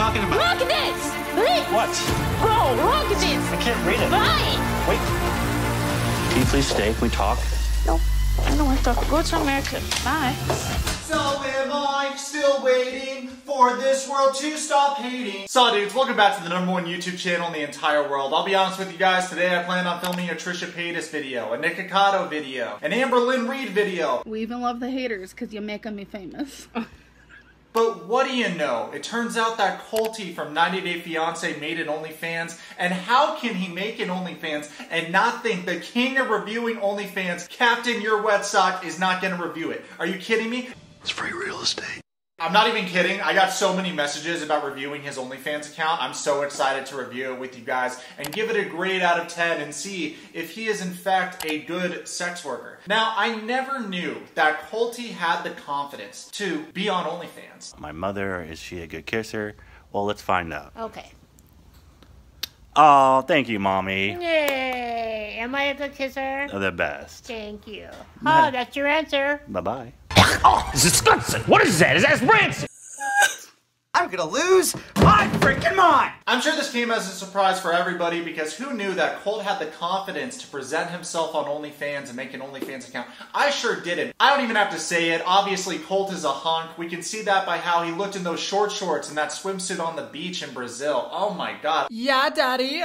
talking about? Look at this! Look. What? Bro, look at this! I can't read it. Why? Wait. Can you please stay? Can we talk? No. I don't want to talk. Go to America. Bye. So am I still waiting for this world to stop hating. So dudes, welcome back to the #1 YouTube channel in the entire world. I'll be honest with you guys, today I plan on filming a Trisha Paytas video, a Nikocado video, an Amberlynn Reid video. We even love the haters because you're making me famous. But what do you know? It turns out that Colty from 90 Day Fiancé made an OnlyFans, and how can he make an OnlyFans and not think the king of reviewing OnlyFans, Captain Your Wetsock, is not going to review it? Are you kidding me? It's free real estate. I'm not even kidding. I got so many messages about reviewing his OnlyFans account. I'm so excited to review it with you guys and give it a grade out of 10 and see if he is in fact a good sex worker. Now, I never knew that Colty had the confidence to be on OnlyFans. My mother, is she a good kisser? Well, let's find out. Okay. Oh, thank you, Mommy. Yay. Am I a good kisser? The best. Thank you. Oh, that's your answer. Bye-bye. Oh, this is disgusting. What is that? Is that rancid? I'm gonna lose my freaking mind! I'm sure this came as a surprise for everybody because who knew that Colt had the confidence to present himself on OnlyFans and make an OnlyFans account? I sure didn't. I don't even have to say it. Obviously, Colt is a hunk. We can see that by how he looked in those short shorts and that swimsuit on the beach in Brazil. Oh my god. Yeah, Daddy.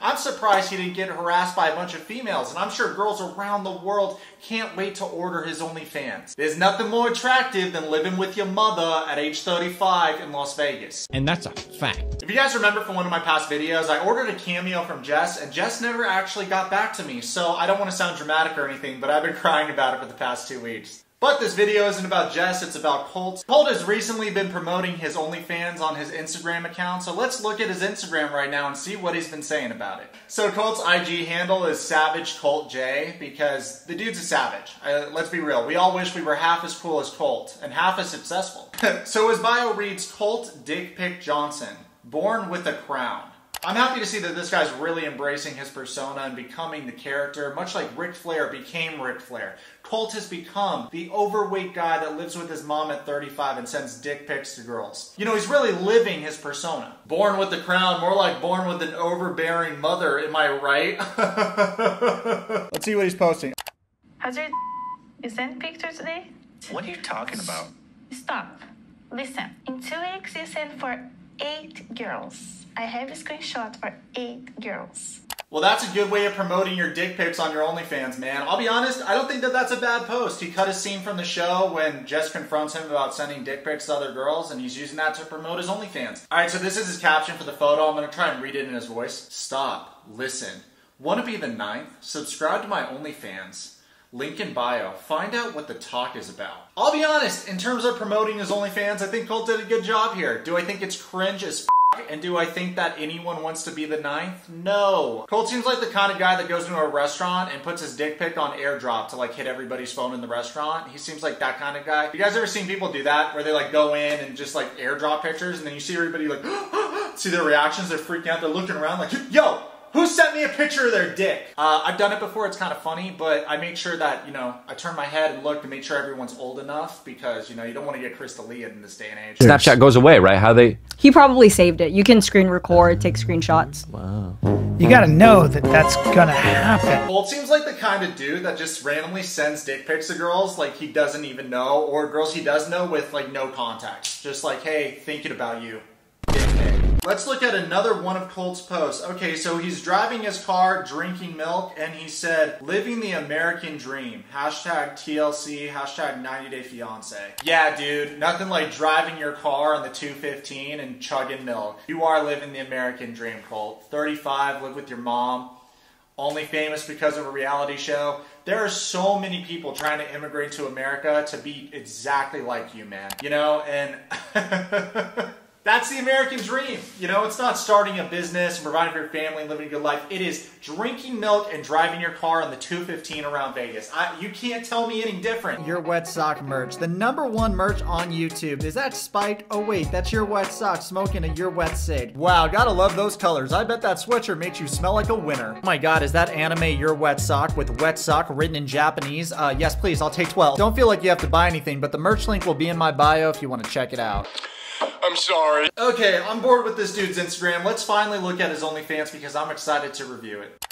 I'm surprised he didn't get harassed by a bunch of females, and I'm sure girls around the world can't wait to order his OnlyFans. There's nothing more attractive than living with your mother at age 35 in Las Vegas. And that's a fact. If you guys remember from one of my past videos, I ordered a cameo from Jess, and Jess never actually got back to me, so I don't want to sound dramatic or anything, but I've been crying about it for the past 2 weeks. But this video isn't about Jess, it's about Colt. Colt has recently been promoting his OnlyFans on his Instagram account, so let's look at his Instagram right now and see what he's been saying about it. So Colt's IG handle is SavageColtJ, because the dude's a savage. Let's be real, we all wish we were half as cool as Colt, and half as successful. So his bio reads, Colt Dick Pick Johnson, born with a crown. I'm happy to see that this guy's really embracing his persona and becoming the character, much like Ric Flair became Ric Flair. Colt has become the overweight guy that lives with his mom at 35 and sends dick pics to girls. You know, he's really living his persona. Born with the crown, more like born with an overbearing mother, am I right? Let's see what he's posting. Has your you sent pictures today? What are you talking about? Stop. Listen, in 2 weeks you sent for 8 girls. I have a screenshot for 8 girls. Well, that's a good way of promoting your dick pics on your OnlyFans, man. I'll be honest, I don't think that that's a bad post. He cut a scene from the show when Jess confronts him about sending dick pics to other girls, and he's using that to promote his OnlyFans. All right, so this is his caption for the photo. I'm gonna try and read it in his voice. Stop. Listen. Wanna be the 9th? Subscribe to my OnlyFans. Link in bio. Find out what the talk is about. I'll be honest, in terms of promoting his OnlyFans, I think Colt did a good job here. Do I think it's cringe as f***? And do I think that anyone wants to be the 9th? No. Colt seems like the kind of guy that goes into a restaurant and puts his dick pic on AirDrop to like hit everybody's phone in the restaurant. He seems like that kind of guy. You guys ever seen people do that? Where they like go in and just like AirDrop pictures and then you see everybody like, see their reactions, they're freaking out, they're looking around like, yo! Who sent me a picture of their dick? I've done it before, it's kind of funny, but I make sure that, you know, I turn my head and look to make sure everyone's old enough because, you know, you don't want to get Chris D'Elia in this day and age. Snapchat goes away, right? How they... He probably saved it. You can screen record, take screenshots. Wow. You gotta know that that's gonna happen. Well, it seems like the kind of dude that just randomly sends dick pics to girls like he doesn't even know, or girls he does know with, like, no context. Just like, hey, thinking about you. Let's look at another one of Colt's posts. Okay, so he's driving his car, drinking milk, and he said, living the American dream. Hashtag TLC, hashtag 90 Day Fiancé. Yeah, dude, nothing like driving your car on the 215 and chugging milk. You are living the American dream, Colt. 35, live with your mom. Only famous because of a reality show. There are so many people trying to immigrate to America to be exactly like you, man. You know, and... That's the American dream. You know, it's not starting a business and providing for your family and living a good life. It is drinking milk and driving your car on the 215 around Vegas. You can't tell me anything different. Your Wetsock merch. The #1 merch on YouTube. Is that spiked? Oh wait, that's your Wetsock smoking a your wet cig. Wow, gotta love those colors. I bet that sweatshirt makes you smell like a winner. Oh my god, is that anime your Wetsock with Wetsock written in Japanese? Yes please, I'll take 12. Don't feel like you have to buy anything, but the merch link will be in my bio if you want to check it out. I'm sorry. Okay, I'm bored with this dude's Instagram. Let's finally look at his OnlyFans because I'm excited to review it.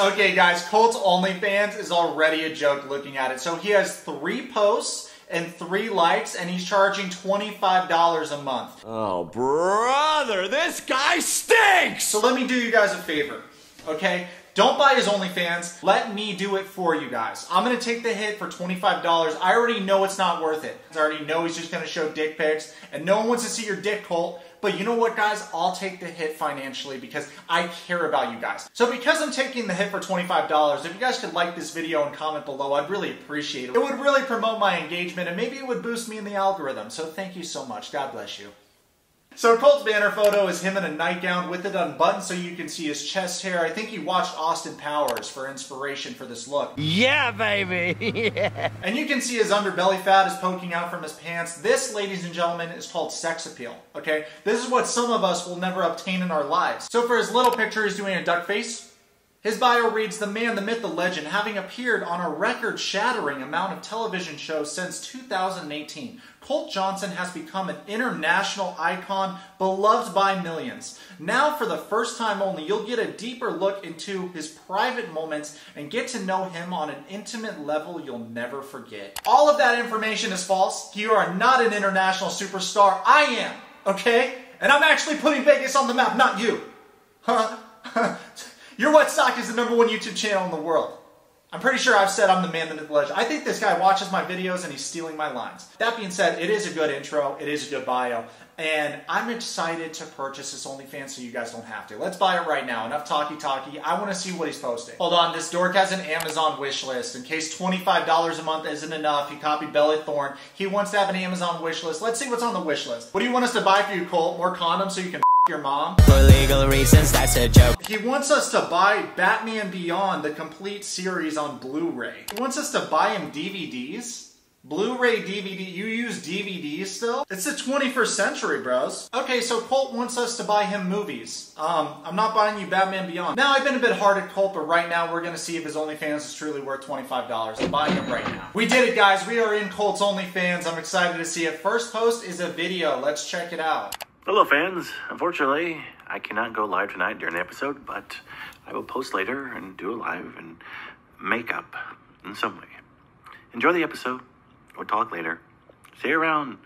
Okay, guys, Colt's OnlyFans is already a joke looking at it. So he has 3 posts and 3 likes, and he's charging $25 a month. Oh, brother, this guy stinks! So let me do you guys a favor, okay? Don't buy his OnlyFans. Let me do it for you guys. I'm gonna take the hit for $25. I already know it's not worth it. I already know he's just gonna show dick pics, and no one wants to see your dick, Colt. But you know what, guys? I'll take the hit financially because I care about you guys. So because I'm taking the hit for $25, if you guys could like this video and comment below, I'd really appreciate it. It would really promote my engagement, and maybe it would boost me in the algorithm. So thank you so much. God bless you. So Colt's banner photo is him in a nightgown with it unbuttoned so you can see his chest hair. I think he watched Austin Powers for inspiration for this look. Yeah, baby! Yeah. And you can see his underbelly fat is poking out from his pants. This, ladies and gentlemen, is called sex appeal, okay? This is what some of us will never obtain in our lives. So for his little picture, he's doing a duck face. His bio reads, "The man, the myth, the legend, having appeared on a record-shattering amount of television shows since 2018. Colt Johnson has become an international icon beloved by millions. Now, for the first time only, you'll get a deeper look into his private moments and get to know him on an intimate level you'll never forget." All of that information is false. You are not an international superstar. I am, okay? And I'm actually putting Vegas on the map, not you. Huh? Your Wetsock is the #1 YouTube channel in the world. I'm pretty sure I've said I'm the man, the myth, the legend. I think this guy watches my videos and he's stealing my lines. That being said, it is a good intro, it is a good bio, and I'm excited to purchase this OnlyFans so you guys don't have to. Let's buy it right now. Enough talky-talky. I want to see what he's posting. Hold on, this dork has an Amazon wish list. In case $25 a month isn't enough, he copied Bella Thorne. He wants to have an Amazon wish list. Let's see what's on the wish list. What do you want us to buy for you, Colt? More condoms so you can your mom? For legal reasons, that's a joke. He wants us to buy Batman Beyond, the complete series, on Blu-ray. He wants us to buy him DVDs? Blu-ray DVD? You use DVDs still? It's the 21st century, bros. Okay, so Colt wants us to buy him movies. I'm not buying you Batman Beyond. Now, I've been a bit hard at Colt, but right now we're gonna see if his OnlyFans is truly worth $25. I'm buying him right now. We did it, guys. We are in Colt's OnlyFans. I'm excited to see it. First post is a video. Let's check it out. Hello fans, unfortunately, I cannot go live tonight during the episode, but I will post later and do a live and make up in some way. Enjoy the episode, we'll talk later. See you around.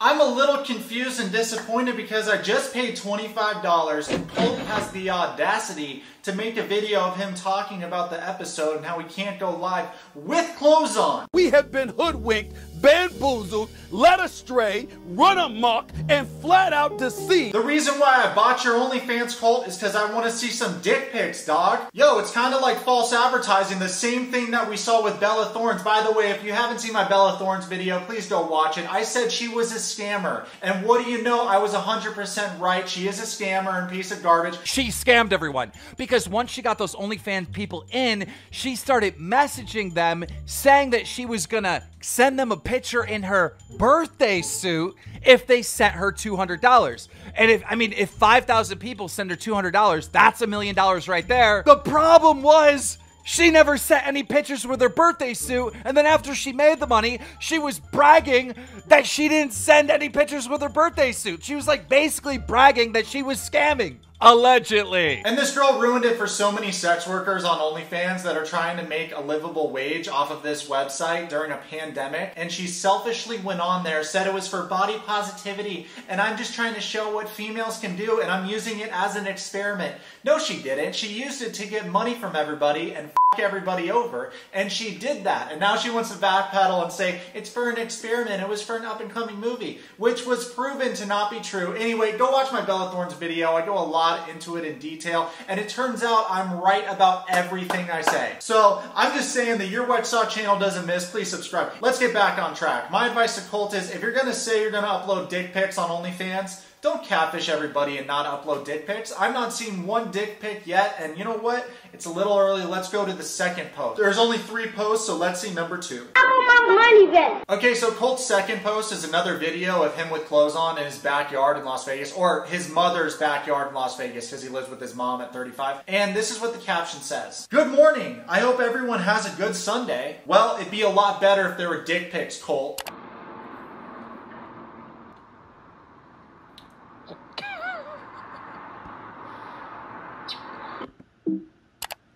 I'm a little confused and disappointed because I just paid $25 and Colt has the audacity to make a video of him talking about the episode and how he can't go live with clothes on. We have been hoodwinked, bamboozled, led astray, run amok, and flat out deceived. The reason why I bought your OnlyFans, Colt, is because I want to see some dick pics, dog. Yo, it's kind of like false advertising, the same thing that we saw with Bella Thorne's. By the way, if you haven't seen my Bella Thorne's video, please go watch it. I said she was a scammer. And what do you know? I was 100% right. She is a scammer and piece of garbage. She scammed everyone because once she got those OnlyFans people in, she started messaging them saying that she was going to send them a picture in her birthday suit if they sent her $200. And if 5,000 people send her $200, that's $1 million right there. The problem was she never sent any pictures with her birthday suit, and then after she made the money, she was bragging that she didn't send any pictures with her birthday suit. She was like basically bragging that she was scamming. Allegedly. And this girl ruined it for so many sex workers on OnlyFans that are trying to make a livable wage off of this website during a pandemic. And she selfishly went on there, said it was for body positivity, and I'm just trying to show what females can do, and I'm using it as an experiment. No, she didn't. She used it to get money from everybody and f*** everybody over, and she did that. And now she wants to backpedal and say, it's for an experiment, it was for an up-and-coming movie, which was proven to not be true. Anyway, go watch my Bella Thorne's video. I go a lot into it in detail, and it turns out I'm right about everything I say. So I'm just saying that your Wetsock channel doesn't miss. Please subscribe. Let's get back on track. My advice to Colt is, if you're gonna say you're gonna upload dick pics on OnlyFans, don't catfish everybody and not upload dick pics. I've not seen one dick pic yet, and you know what? It's a little early. Let's go to the second post. There's only 3 posts, so let's see number 2. my money back. Okay, so Colt's second post is another video of him with clothes on in his backyard in Las Vegas, or his mother's backyard in Las Vegas, because he lives with his mom at 35. And this is what the caption says. Good morning. I hope everyone has a good Sunday. Well, it'd be a lot better if there were dick pics, Colt.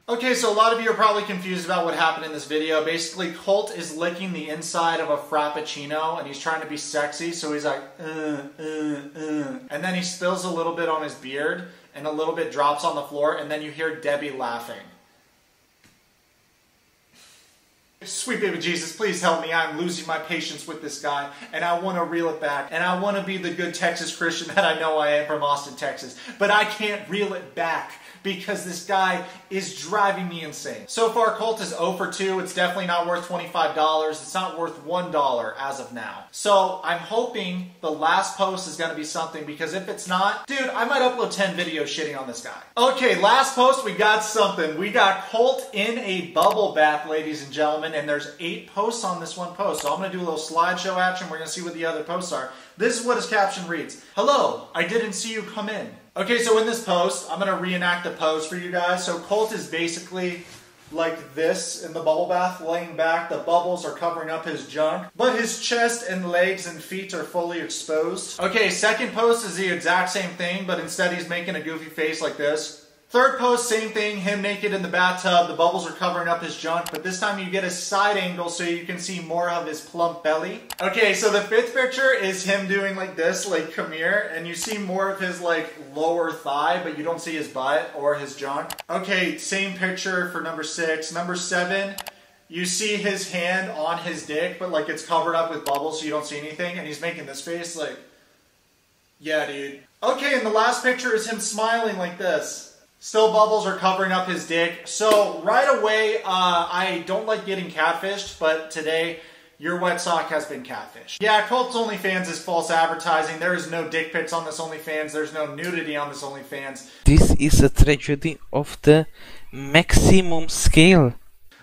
Okay, so a lot of you are probably confused about what happened in this video. Basically, Colt is licking the inside of a Frappuccino, and he's trying to be sexy, so he's like, and then he spills a little bit on his beard, and a little bit drops on the floor, and then you hear Debbie laughing. Sweet baby Jesus, please help me. I'm losing my patience with this guy, and I want to reel it back, and I want to be the good Texas Christian that I know I am from Austin, Texas, but I can't reel it back, because this guy is driving me insane. So far, Colt is 0 for 2. It's definitely not worth $25. It's not worth $1 as of now. So I'm hoping the last post is gonna be something, because if it's not, dude, I might upload 10 videos shitting on this guy. Okay, last post, we got something. We got Colt in a bubble bath, ladies and gentlemen, and there's 8 posts on this one post. So I'm gonna do a little slideshow action. We're gonna see what the other posts are. This is what his caption reads. Hello, I didn't see you come in. Okay, so in this post, I'm gonna reenact the pose for you guys. So Colt is basically like this in the bubble bath, laying back. The bubbles are covering up his junk, but his chest and legs and feet are fully exposed. Okay, second post is the exact same thing, but instead he's making a goofy face like this. Third post, same thing, him naked in the bathtub. The bubbles are covering up his junk, but this time you get a side angle so you can see more of his plump belly. Okay, so the fifth picture is him doing like this, like come here, and you see more of his like lower thigh, but you don't see his butt or his junk. Okay, same picture for number 6. Number 7, you see his hand on his dick, but like it's covered up with bubbles so you don't see anything, and he's making this face like, yeah, dude. Okay, and the last picture is him smiling like this. Still bubbles are covering up his dick. So right away, I don't like getting catfished, but today your wet sock has been catfished. Yeah, Colt's OnlyFans is false advertising. There is no dick pics on this OnlyFans. There's no nudity on this OnlyFans. This is a tragedy of the maximum scale.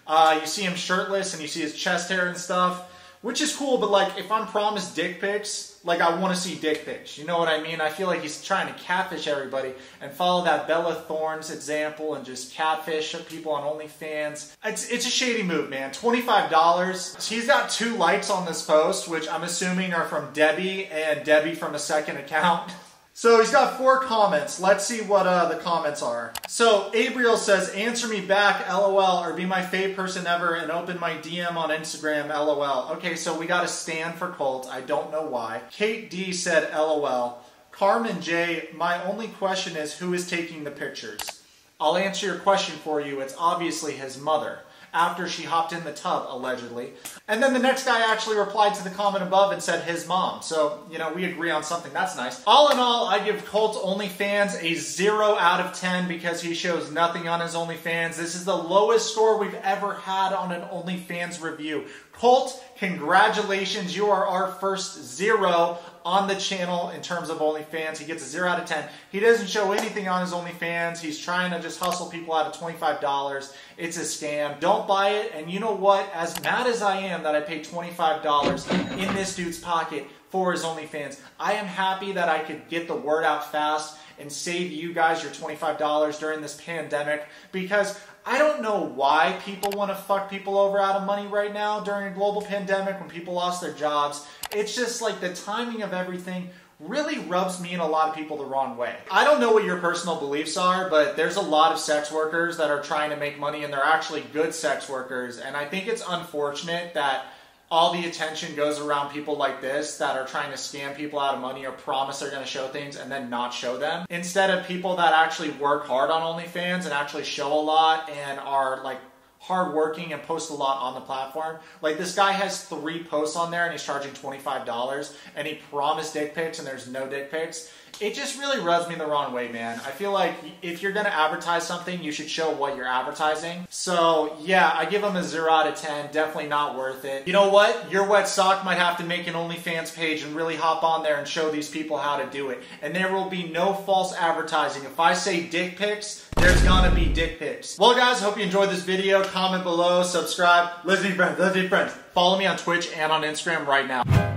You see him shirtless and you see his chest hair and stuff, which is cool, but like if I'm promised dick pics, like, I want to see dick pics. You know what I mean? I feel like he's trying to catfish everybody and follow that Bella Thorne's example and just catfish people on OnlyFans. It's a shady move, man. $25. He's got 2 likes on this post, which I'm assuming are from Debbie and Debbie from a second account. So he's got 4 comments. Let's see what the comments are. So Abriel says, answer me back, LOL, or be my fave person ever and open my DM on Instagram, LOL. Okay, so we got a stand for Colt. I don't know why. Kate D said, LOL. Carmen J, my only question is who is taking the pictures? I'll answer your question for you. It's obviously his mother, after she hopped in the tub, allegedly. And then the next guy actually replied to the comment above and said his mom. So, you know, we agree on something. That's nice. All in all, I give Colt's OnlyFans a 0 out of 10 because he shows nothing on his OnlyFans. This is the lowest score we've ever had on an OnlyFans review. Colt, congratulations. You are our first 0 on the channel in terms of OnlyFans. He gets a 0 out of 10. He doesn't show anything on his OnlyFans. He's trying to just hustle people out of $25. It's a scam. Don't buy it. And you know what? As mad as I am that I paid $25 in this dude's pocket for his OnlyFans, I am happy that I could get the word out fast and save you guys your $25 during this pandemic, because I don't know why people want to fuck people over out of money right now during a global pandemic when people lost their jobs. It's just like the timing of everything really rubs me and a lot of people the wrong way. I don't know what your personal beliefs are, but there's a lot of sex workers that are trying to make money, and they're actually good sex workers. And I think it's unfortunate that all the attention goes around people like this that are trying to scam people out of money or promise they're gonna show things and then not show them, instead of people that actually work hard on OnlyFans and actually show a lot and are like hardworking and post a lot on the platform. Like this guy has 3 posts on there and he's charging $25 and he promised dick pics and there's no dick pics. It just really rubs me the wrong way, man. I feel like if you're gonna advertise something, you should show what you're advertising. So yeah, I give them a 0 out of 10. Definitely not worth it. You know what? Your wet sock might have to make an OnlyFans page and really hop on there and show these people how to do it. And there will be no false advertising. If I say dick pics, there's gonna be dick pics. Well guys, hope you enjoyed this video. Comment below, subscribe. Let's be friends, let's be friends. Follow me on Twitch and on Instagram right now.